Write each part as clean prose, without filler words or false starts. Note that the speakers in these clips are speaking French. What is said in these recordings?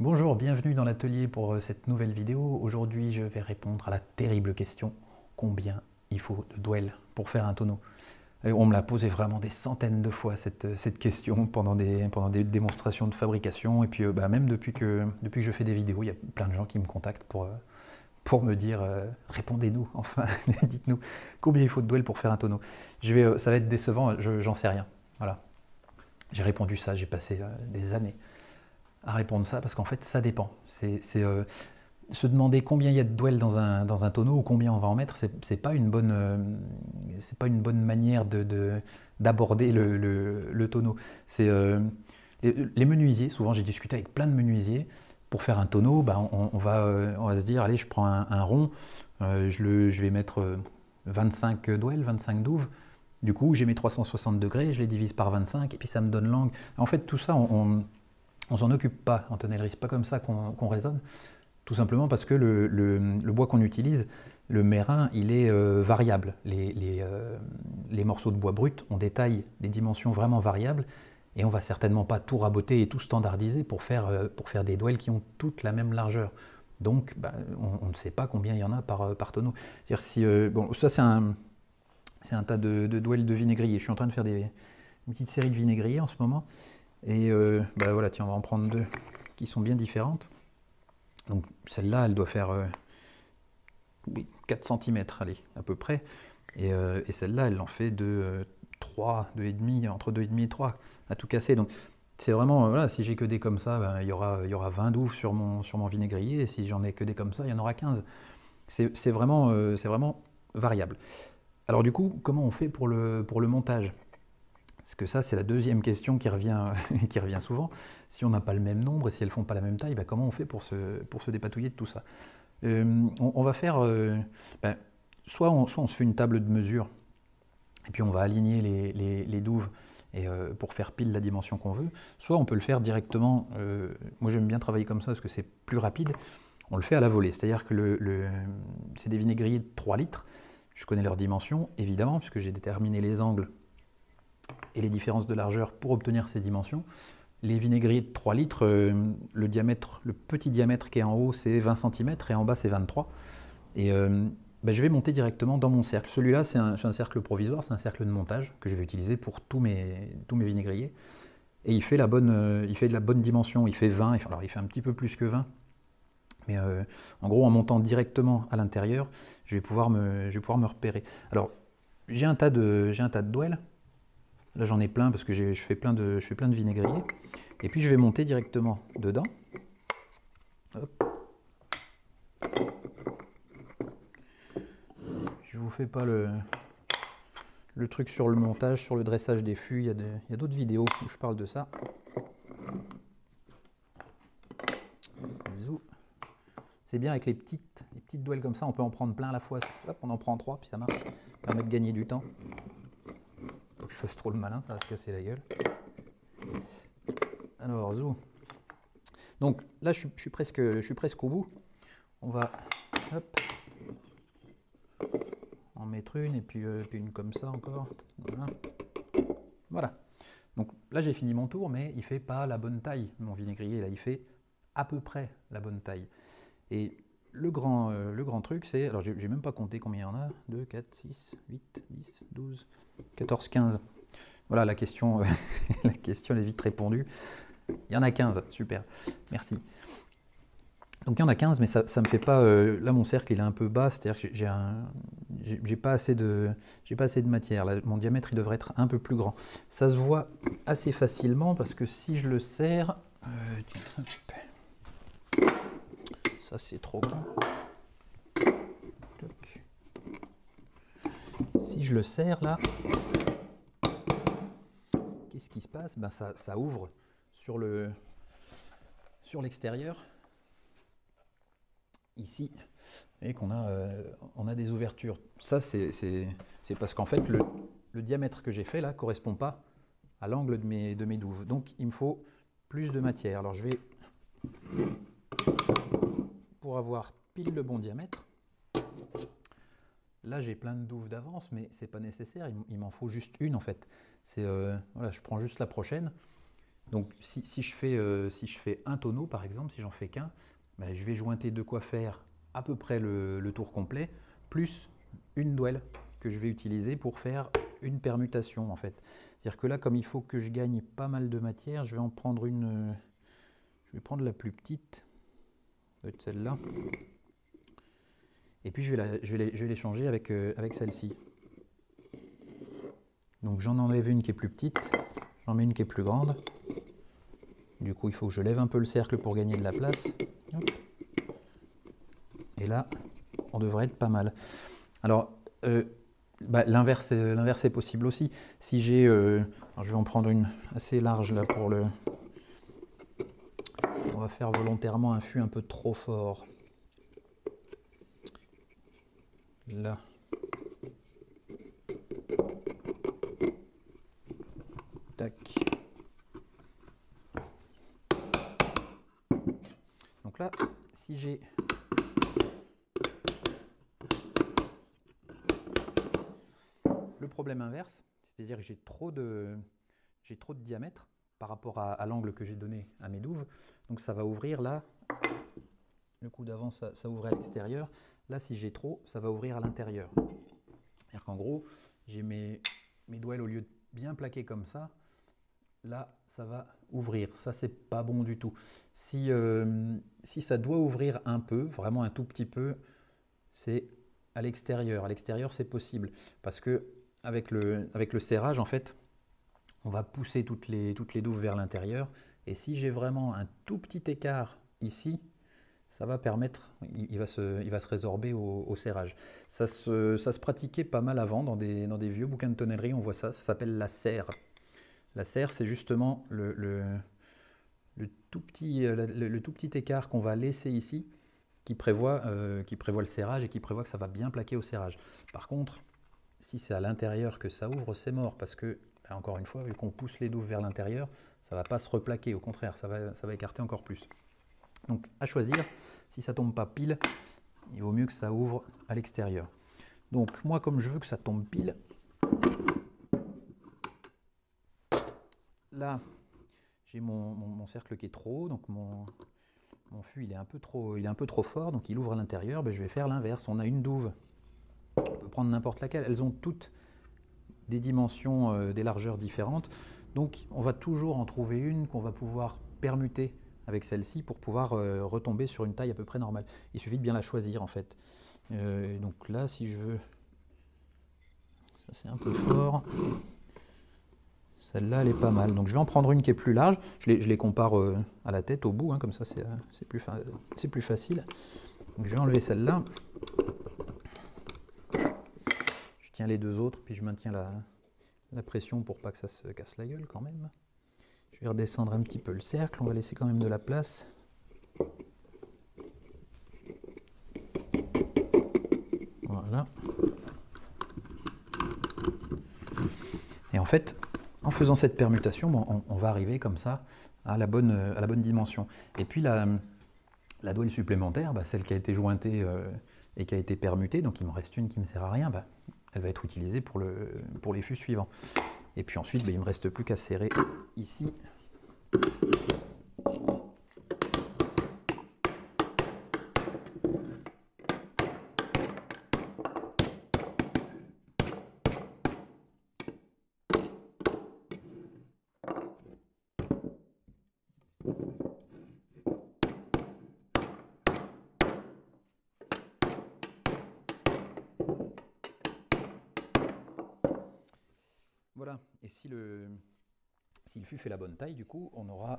Bonjour, bienvenue dans l'atelier pour cette nouvelle vidéo. Aujourd'hui, je vais répondre à la terrible question, combien il faut de douelle pour faire un tonneau? Et on me l'a posé vraiment des centaines de fois cette question pendant des démonstrations de fabrication. Et puis même depuis que je fais des vidéos, il y a plein de gens qui me contactent pour me dire répondez-nous, enfin, dites-nous combien il faut de douelle pour faire un tonneau. Ça va être décevant, j'en sais rien. Voilà. J'ai répondu ça, j'ai passé des années à répondre ça, parce qu'en fait ça dépend. C'est se demander combien il y a de douelle dans un tonneau ou combien on va en mettre, c'est pas une bonne manière d'aborder le tonneau. Les menuisiers, souvent j'ai discuté avec plein de menuisiers, pour faire un tonneau, on va se dire allez, je prends un rond, je vais mettre 25 douelles, 25 douves. Du coup, j'ai mes 360 degrés, je les divise par 25 et puis ça me donne l'angle. En fait, tout ça, on s'en occupe pas en tonnellerie, c'est pas comme ça qu'on raisonne, tout simplement parce que le bois qu'on utilise, le merrain, il est variable. Les morceaux de bois brut, on détaille des dimensions vraiment variables et on va certainement pas tout raboter et tout standardiser pour faire des douelles qui ont toutes la même largeur. Donc on ne sait pas combien il y en a par tonneau. C'est-à-dire ça c'est un tas de douelles de vinaigrier. Je suis en train de faire une petite série de vinaigriers en ce moment. Et voilà, tiens, on va en prendre deux qui sont bien différentes. Donc celle-là, elle doit faire 4 cm, allez, à peu près. Et celle-là, elle en fait de 3, 2,5, entre 2,5 et 3, à tout casser. Donc c'est vraiment, voilà, si j'ai que des comme ça, il y aura 20 douves sur mon vinaigrier. Et si j'en ai que des comme ça, il y en aura 15. C'est vraiment, variable. Alors du coup, comment on fait pour le montage ? Parce que ça, c'est la deuxième question qui revient souvent. Si on n'a pas le même nombre et si elles ne font pas la même taille, comment on fait pour se dépatouiller de tout ça? On va faire... soit on se fait une table de mesure, et puis on va aligner les douves et, pour faire pile la dimension qu'on veut. Soit on peut le faire directement... moi, j'aime bien travailler comme ça parce que c'est plus rapide. On le fait à la volée, c'est-à-dire que c'est des vinaigriers de 3 litres. Je connais leurs dimensions, évidemment, puisque j'ai déterminé les angles et les différences de largeur pour obtenir ces dimensions. Les vinaigriers de 3 litres, le petit diamètre qui est en haut, c'est 20 cm et en bas, c'est 23. Et je vais monter directement dans mon cercle. Celui-là, c'est un cercle provisoire, c'est un cercle de montage que je vais utiliser pour tous mes vinaigriers. Et il fait de la bonne dimension, il fait 20, alors il fait un petit peu plus que 20. Mais en gros, en montant directement à l'intérieur, je vais pouvoir me repérer. Alors, j'ai un tas de douelles. Là, j'en ai plein parce que je fais plein de vinaigriers. Et puis, je vais monter directement dedans. Hop. Je vous fais pas le truc sur le montage, sur le dressage des fûts. Il y a d'autres vidéos où je parle de ça. Bisous. C'est bien avec les petites douelles comme ça, on peut en prendre plein à la fois. Hop, on en prend 3, puis ça marche. Ça permet de gagner du temps. Faut que je fasse trop le malin, ça va se casser la gueule. Alors, zou. Donc là, je suis presque au bout. On va hop, en mettre une, et puis une comme ça encore. Voilà. Voilà. Donc là, j'ai fini mon tour, mais il fait pas la bonne taille. Mon vinaigrier, là, il fait à peu près la bonne taille. Et le grand truc, c'est... Alors, j'ai même pas compté combien il y en a. 2, 4, 6, 8, 10, 12... 14, 15. Voilà, la question, la question est vite répondue. Il y en a 15, super, merci. Donc il y en a 15, mais ça me fait pas... là, mon cercle, il est un peu bas, c'est-à-dire que j'ai pas assez de matière. Là, mon diamètre, il devrait être un peu plus grand. Ça se voit assez facilement, parce que si je le serre... ça, c'est trop grand. Toc. Si je le serre là, qu'est-ce qui se passe? Ça ouvre sur l'extérieur, ici, et qu'on a, on a des ouvertures. Ça, c'est parce qu'en fait, le diamètre que j'ai fait là ne correspond pas à l'angle de mes douves. Donc, il me faut plus de matière. Alors, je vais, pour avoir pile le bon diamètre, là, j'ai plein de douves d'avance, mais c'est pas nécessaire. Il m'en faut juste une, en fait. Voilà, je prends juste la prochaine. Donc si je fais un tonneau par exemple, si j'en fais qu'un, ben, je vais jointer de quoi faire à peu près le tour complet, plus une douelle que je vais utiliser pour faire une permutation en fait. C'est-à-dire que là, comme il faut que je gagne pas mal de matière, je vais en prendre une. Je vais prendre la plus petite, peut-être celle-là. Et puis je vais l'échanger avec celle-ci. Donc j'en enlève une qui est plus petite, j'en mets une qui est plus grande. Du coup, il faut que je lève un peu le cercle pour gagner de la place. Hop. Et là, on devrait être pas mal. Alors, bah, l'inverse est possible aussi. Si j'ai, je vais en prendre une assez large là pour le... On va faire volontairement un fût un peu trop fort. Là. Tac. Donc là, si j'ai... Le problème inverse, c'est-à-dire que j'ai trop de diamètre par rapport à l'angle que j'ai donné à mes douves, donc ça va ouvrir là, le coup d'avant ça ouvrait à l'extérieur, là si j'ai trop, ça va ouvrir à l'intérieur. C'est-à-dire qu'en gros, j'ai mes douelles au lieu de bien plaquer comme ça, là ça va ouvrir, ça c'est pas bon du tout. Si ça doit ouvrir un peu, vraiment un tout petit peu, c'est à l'extérieur. À l'extérieur c'est possible, parce que avec le serrage, en fait, on va pousser toutes les douves vers l'intérieur. Et si j'ai vraiment un tout petit écart ici, ça va permettre, il va se résorber au serrage. Ça se pratiquait pas mal avant dans des vieux bouquins de tonnellerie, on voit ça, ça s'appelle la serre. La serre, c'est justement le tout petit écart qu'on va laisser ici, qui prévoit le serrage et qui prévoit que ça va bien plaquer au serrage. Par contre, si c'est à l'intérieur que ça ouvre, c'est mort, parce que, ben encore une fois, vu qu'on pousse les douves vers l'intérieur, ça ne va pas se replaquer, au contraire, ça va écarter encore plus. Donc à choisir, si ça ne tombe pas pile, il vaut mieux que ça ouvre à l'extérieur. Donc moi, comme je veux que ça tombe pile, là, j'ai mon cercle qui est trop haut, donc mon fût il est un peu trop fort, donc il ouvre à l'intérieur, ben je vais faire l'inverse. On a une douve, on peut prendre n'importe laquelle, elles ont toutes des dimensions, des largeurs différentes, donc on va toujours en trouver une qu'on va pouvoir permuter avec celle-ci pour pouvoir retomber sur une taille à peu près normale. Il suffit de bien la choisir en fait. Donc là, si je veux, ça c'est un peu fort, celle-là elle est pas mal, donc je vais en prendre une qui est plus large, je les compare à la tête, au bout, hein, comme ça c'est plus facile. Donc je vais enlever celle-là, je tiens les deux autres, puis je maintiens la pression pour pas que ça se casse la gueule quand même. Je vais redescendre un petit peu le cercle, on va laisser quand même de la place. Voilà. Et en fait, en faisant cette permutation, on va arriver comme ça à la bonne dimension. Et puis la douelle supplémentaire, bah, celle qui a été jointée et qui a été permutée, donc il me reste une qui ne me sert à rien, bah, elle va être utilisée pour les fûts suivants. Et puis ensuite, bah, il ne me reste plus qu'à serrer ici. Voilà, et si le fût fait la bonne taille, du coup, on aura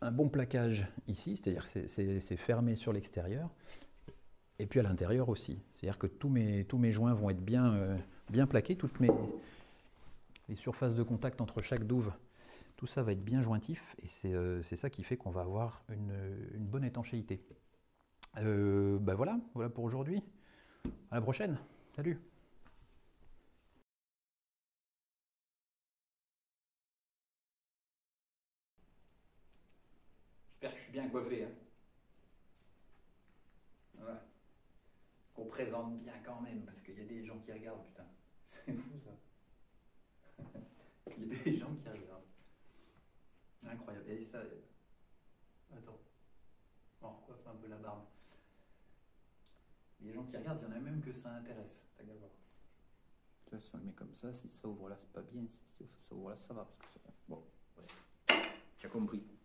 un bon plaquage ici, c'est-à-dire que c'est fermé sur l'extérieur, et puis à l'intérieur aussi. C'est-à-dire que tous mes joints vont être bien plaqués, les surfaces de contact entre chaque douve, tout ça va être bien jointif, et c'est ça qui fait qu'on va avoir une bonne étanchéité. Ben voilà pour aujourd'hui. À la prochaine, salut! Bien coiffé, hein. Voilà. Qu'on présente bien quand même, parce qu'il y a des gens qui regardent, putain. C'est fou ça. Il y a des gens qui regardent. Incroyable. Et ça... Attends. On recoiffe un peu la barbe. Il y a des gens qui regardent, il y en a même que ça intéresse. T'as qu'à voir. Tu vois, si on le met comme ça, si ça ouvre là, c'est pas bien. Si ça ouvre là, ça va. Parce que ça... Bon. Ouais. Tu as compris.